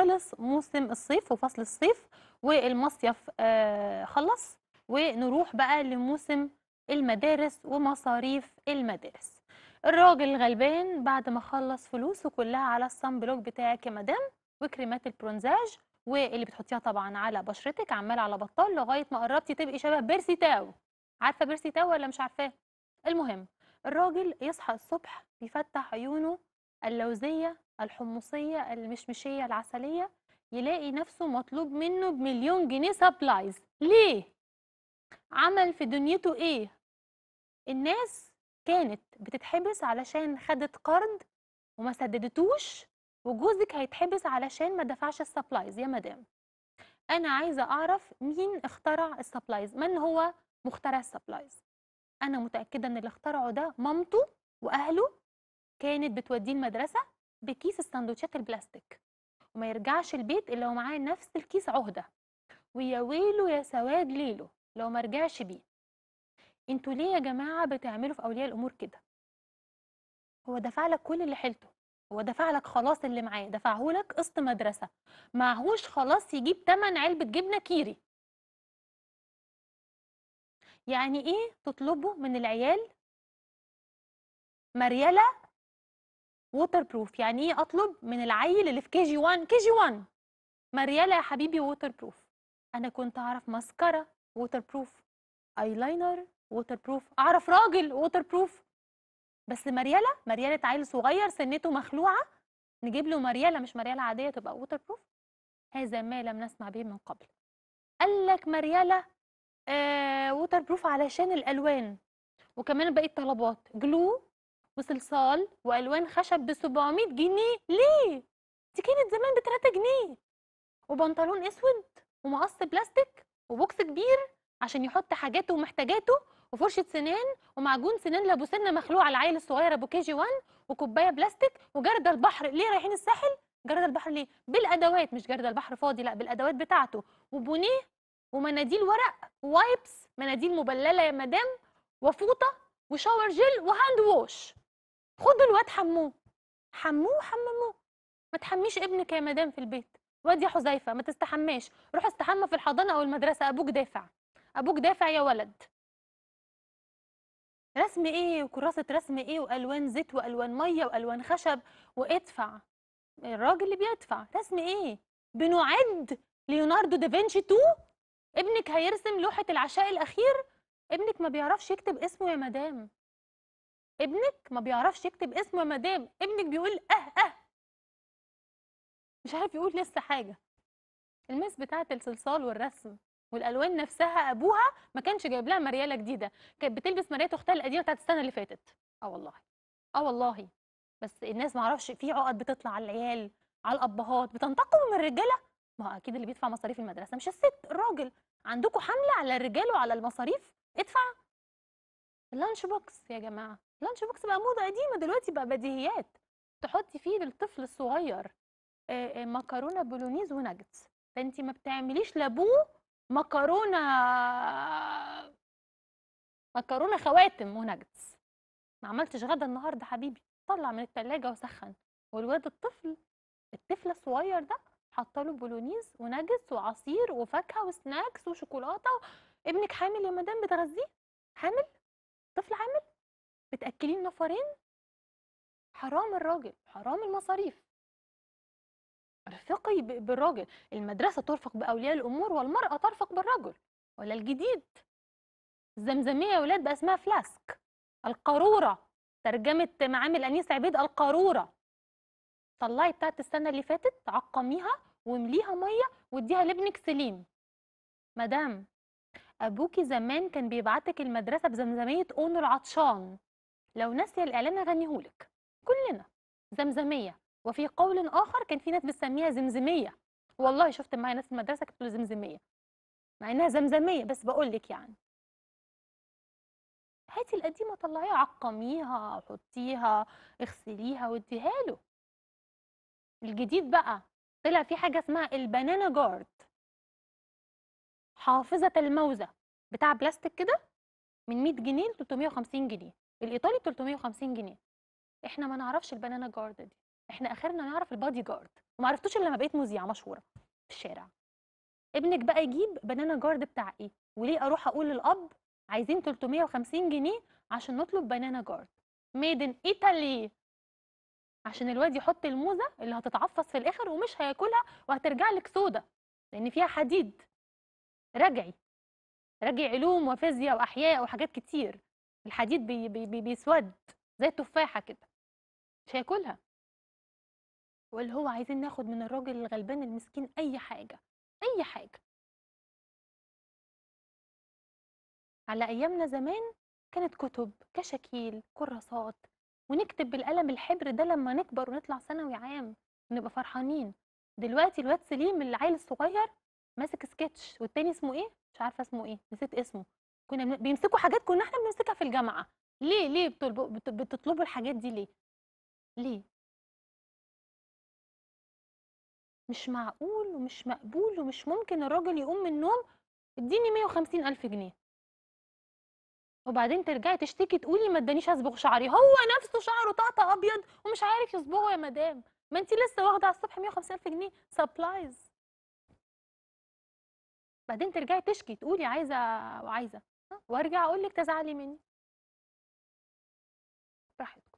خلص موسم الصيف وفصل الصيف والمصيف خلص، ونروح بقى لموسم المدارس ومصاريف المدارس. الراجل غلبان بعد ما خلص فلوسه كلها على الصن بلوك بتاعك يا مدام، وكريمات البرونزاج واللي بتحطيها طبعا على بشرتك عمال على بطال لغايه ما قربتي تبقي شبه بيرسي تاو. عارفه بيرسي تاو ولا مش عارفاه؟ المهم الراجل يصحى الصبح يفتح عيونه اللوزيه الحمصيه المشمشيه العسليه، يلاقي نفسه مطلوب منه بمليون جنيه سبلايز. ليه؟ عمل في دنيته ايه؟ الناس كانت بتتحبس علشان خدت قرض وما سددتوش، وجوزك هيتحبس علشان ما دفعش السبلايز. يا مدام انا عايزه اعرف مين اخترع السبلايز، من هو مخترع السبلايز؟ انا متاكده ان اللي اخترعه ده مامته واهله، كانت بتوديه المدرسه بكيس السندوتشات البلاستيك وما يرجعش البيت الا ومعاه نفس الكيس عهده، ويا ويله يا سواد ليله لو ما رجعش بيه. انتوا ليه يا جماعه بتعملوا في اولياء الامور كده؟ هو دفع لك كل اللي حيلته، هو دفع لك خلاص اللي معاه، دفعه لك قسط مدرسه، معهوش خلاص يجيب تمن علبه جبنه كيري. يعني ايه تطلبوا من العيال مريله ووتر بروف؟ يعني ايه اطلب من العيل اللي في كي جي 1 مريله يا حبيبي ووتر بروف؟ انا كنت اعرف ماسكارا ووتر بروف، ايلاينر ووتر بروف، اعرف راجل ووتر بروف، بس مريله، مريله عيل صغير سنته مخلوعه نجيب له مريله، مش مريله عاديه تبقى ووتر بروف. هذا ما لم نسمع به من قبل. قال لك مريله ووتر بروف علشان الالوان، وكمان باقي الطلبات جلو وصلصال والوان خشب ب 700 جنيه ليه؟ دي كانت زمان ب 3 جنيه وبنطلون اسود ومقص بلاستيك وبوكس كبير عشان يحط حاجاته ومحتاجاته وفرشه سنان ومعجون سنان لابو سنه مخلوع على العيل الصغير ابو كي جي 1 وكوبايه بلاستيك وجرده البحر. ليه رايحين الساحل؟ جرده البحر ليه؟ بالادوات، مش جرده البحر فاضي، لا بالادوات بتاعته، وبونيه ومناديل ورق وايبس، مناديل مبلله يا مدام، وفوطه وشاور جل وهاند ووش. خدوا الواد حموه، حموه حمموه. ما تحميش ابنك يا مدام في البيت، واد يا حذيفه ما تستحماش، روح استحمى في الحضانه او المدرسه، ابوك دافع، ابوك دافع يا ولد. رسم ايه وكراسه رسم ايه والوان زيت والوان ميه والوان خشب، وادفع الراجل اللي بيدفع. رسم ايه؟ بنعد ليوناردو دافنشي 2؟ ابنك هيرسم لوحه العشاء الاخير؟ ابنك ما بيعرفش يكتب اسمه يا مدام، ابنك ما بيعرفش يكتب اسمه يا مدام، ابنك بيقول مش عارف يقول لسه حاجه. المس بتاعه الصلصال والرسم والالوان نفسها ابوها ما كانش جايب لها مريله جديده، كانت بتلبس مريات اختها القديمه بتاعت السنه اللي فاتت. والله والله، بس الناس ما اعرفش في عقد بتطلع على العيال، على الابهات، بتنتقموا من الرجاله. ما هو اكيد اللي بيدفع مصاريف المدرسه مش الست، الراجل. عندكم حمله على الرجال وعلى المصاريف، ادفع اللانش بوكس. يا جماعه اللانش بوكس بقى موضه قديمه دلوقتي، بقى بديهيات تحطي فيه للطفل الصغير مكرونه بولونيز وناجتس، فانت ما بتعمليش لابوه مكرونه خواتم وناجتس. ما عملتش غدا النهارده حبيبي، طلع من التلاجة وسخن. والواد الطفل الصغير ده حطاله بولونيز وناجتس وعصير وفاكهه وسناكس وشوكولاته. ابنك حامل يا مدام، بتغذيه؟ حامل، طفل حامل، بتاكليه النفرين. حرام الراجل، حرام المصاريف. ارفقي بالراجل. المدرسه ترفق باولياء الامور والمراه ترفق بالرجل، ولا الجديد؟ الزمزميه يا ولاد بقى اسمها فلاسك، القاروره، ترجمه معامل انيس عبيد القاروره. طلعي بتاعه السنه اللي فاتت، عقميها ومليها ميه واديها لابنك سليم. مدام ابوكي زمان كان بيبعتك المدرسه بزمزميه اونو العطشان، لو ناسيه الاعلان اغنيهولك كلنا. زمزميه، وفي قول اخر كان في ناس بتسميها زمزميه، والله شفت معايا ناس في المدرسه كانت بتقول زمزميه مع انها زمزميه، بس بقول لك يعني هاتي القديمه طلعيها، عقميها، حطيها، اغسليها واديها له. الجديد بقى طلع في حاجه اسمها البنانا جارد، حافظه الموزه، بتاع بلاستيك كده من 100 جنيه ل 350 جنيه، الايطالي ب 350 جنيه. احنا ما نعرفش البنانا جارد دي، احنا اخرنا نعرف البادي جارد ما عرفتوش الا لما بقيت مذيعه مشهوره في الشارع. ابنك بقى يجيب بنانا جارد بتاع ايه؟ وليه اروح اقول للاب عايزين 350 جنيه عشان نطلب بنانا جارد ميد ان ايطالي، عشان الواد يحط الموزه اللي هتتعفص في الاخر ومش هياكلها وهترجع لك سودا لان فيها حديد. راجعي علوم وفيزياء واحياء وحاجات كتير. الحديد بي بي بي بيسود زي التفاحه كده، مش هياكلها. واللي هو عايزين ناخد من الراجل الغلبان المسكين اي حاجه اي حاجه. على ايامنا زمان كانت كتب، كشاكيل، كراسات، ونكتب بالقلم الحبر ده لما نكبر ونطلع ثانوي عام ونبقى فرحانين. دلوقتي الواد سليم العيل الصغير ماسك سكتش، والتاني اسمه ايه؟ مش عارفه اسمه ايه، نسيت اسمه. كنا بيمسكوا حاجات كنا احنا بنمسكها في الجامعه. ليه بتطلبوا الحاجات دي ليه؟ مش معقول ومش مقبول ومش ممكن الراجل يقوم من النوم اديني 150,000 جنيه وبعدين ترجعي تشتكي تقولي ما ادانيش اصبغ شعري، هو نفسه شعره طقطقه ابيض ومش عارف يصبغه يا مدام، ما انت لسه واخده على الصبح 150,000 جنيه سبلايز. بعدين ترجعي تشكي تقولي عايزه وعايزه، وارجع اقول لك تزعلي مني. براحتك.